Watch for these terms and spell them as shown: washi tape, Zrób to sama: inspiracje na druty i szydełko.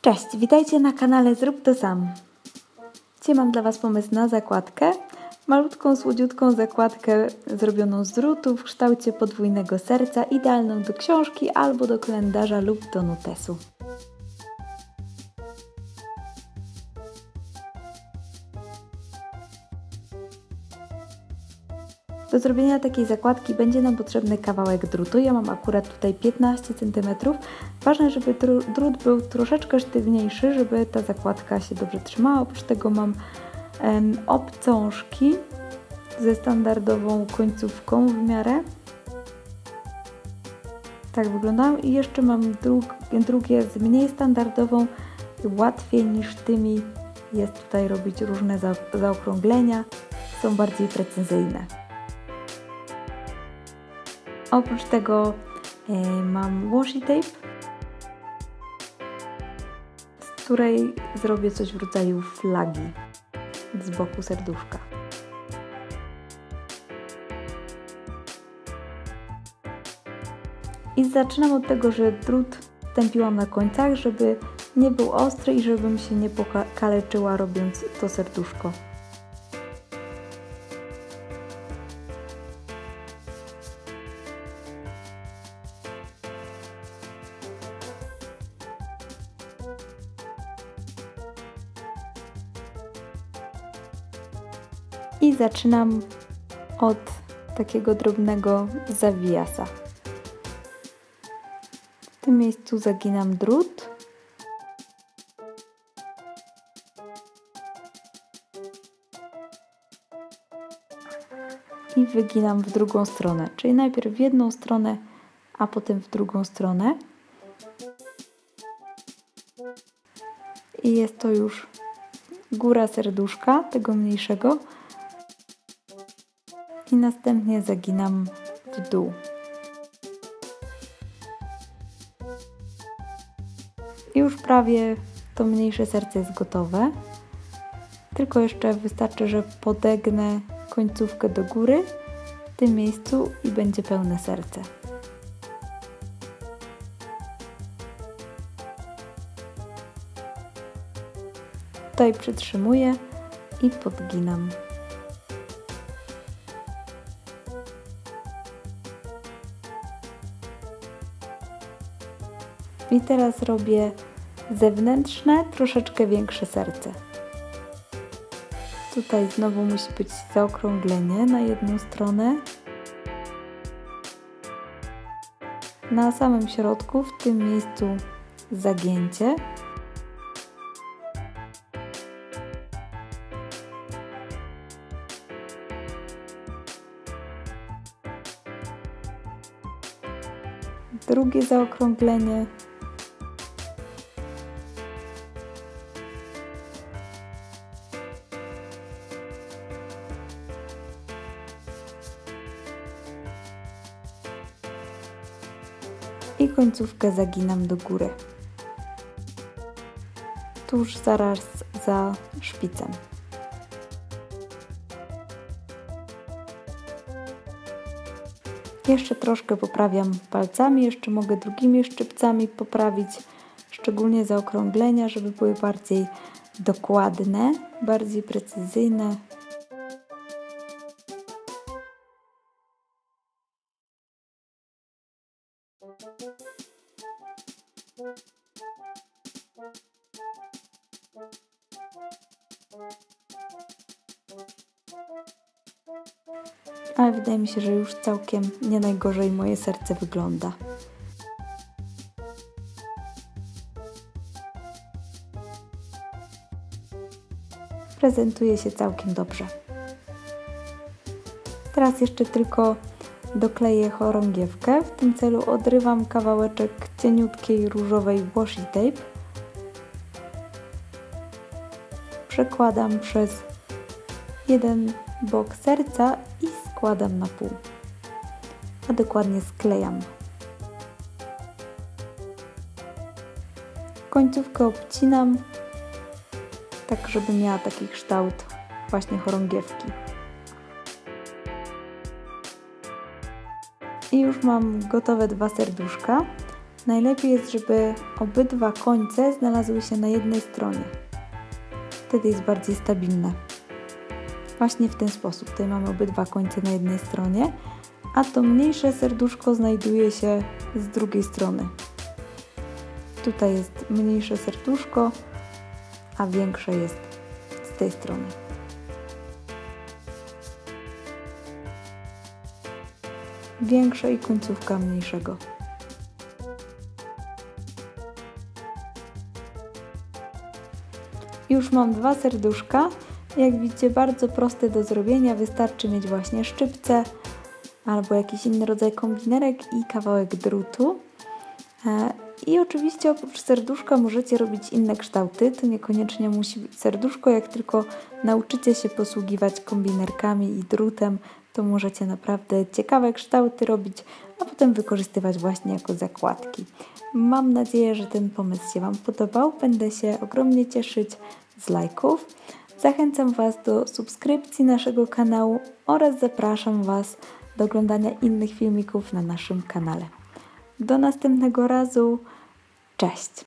Cześć, witajcie na kanale Zrób to sam. Dzisiaj mam dla Was pomysł na zakładkę. Malutką, słodziutką zakładkę zrobioną z drutu w kształcie podwójnego serca, idealną do książki albo do kalendarza lub do notesu. Do zrobienia takiej zakładki będzie nam potrzebny kawałek drutu. Ja mam akurat tutaj 15 cm. Ważne, żeby drut był troszeczkę sztywniejszy, żeby ta zakładka się dobrze trzymała. Oprócz tego mam obcążki ze standardową końcówką w miarę. Tak wyglądają. I jeszcze mam drugie z mniej standardową. Łatwiej niż tymi jest tutaj robić różne zaokrąglenia. Są bardziej precyzyjne. Oprócz tego mam washi tape, z której zrobię coś w rodzaju flagi z boku serduszka. I zaczynam od tego, że drut tępiłam na końcach, żeby nie był ostry i żebym się nie pokaleczyła robiąc to serduszko. I zaczynam od takiego drobnego zawijasa. W tym miejscu zaginam drut. I wyginam w drugą stronę, czyli najpierw w jedną stronę, a potem w drugą stronę. I jest to już góra serduszka, tego mniejszego. I następnie zaginam w dół. I już prawie to mniejsze serce jest gotowe. Tylko jeszcze wystarczy, że podegnę końcówkę do góry w tym miejscu i będzie pełne serce. Tutaj przytrzymuję i podginam. I teraz robię zewnętrzne, troszeczkę większe serce. Tutaj znowu musi być zaokrąglenie na jedną stronę. Na samym środku, w tym miejscu zagięcie. Drugie zaokrąglenie. I końcówkę zaginam do góry, tuż zaraz za szpicem. Jeszcze troszkę poprawiam palcami, jeszcze mogę drugimi szczypcami poprawić, szczególnie zaokrąglenia, żeby były bardziej dokładne, bardziej precyzyjne. Ale wydaje mi się, że już całkiem nie najgorzej moje serce wygląda. Prezentuje się całkiem dobrze. Teraz jeszcze tylko dokleję chorągiewkę. W tym celu odrywam kawałeczek cieniutkiej różowej washi tape. Przekładam przez jeden bok serca i składam na pół, a dokładnie sklejam. Końcówkę obcinam, tak żeby miała taki kształt właśnie chorągiewki. I już mam gotowe dwa serduszka. Najlepiej jest, żeby obydwa końce znalazły się na jednej stronie. Wtedy jest bardziej stabilne. Właśnie w ten sposób. Tutaj mamy obydwa końce na jednej stronie, a to mniejsze serduszko znajduje się z drugiej strony. Tutaj jest mniejsze serduszko, a większe jest z tej strony. Większe i końcówka mniejszego. Już mam dwa serduszka. Jak widzicie, bardzo proste do zrobienia. Wystarczy mieć właśnie szczypce albo jakiś inny rodzaj kombinerek i kawałek drutu. I oczywiście oprócz serduszka możecie robić inne kształty. To niekoniecznie musi być serduszko. Jak tylko nauczycie się posługiwać kombinerkami i drutem, to możecie naprawdę ciekawe kształty robić, a potem wykorzystywać właśnie jako zakładki. Mam nadzieję, że ten pomysł się Wam podobał. Będę się ogromnie cieszyć z lajków. Zachęcam Was do subskrypcji naszego kanału oraz zapraszam Was do oglądania innych filmików na naszym kanale. Do następnego razu. Cześć!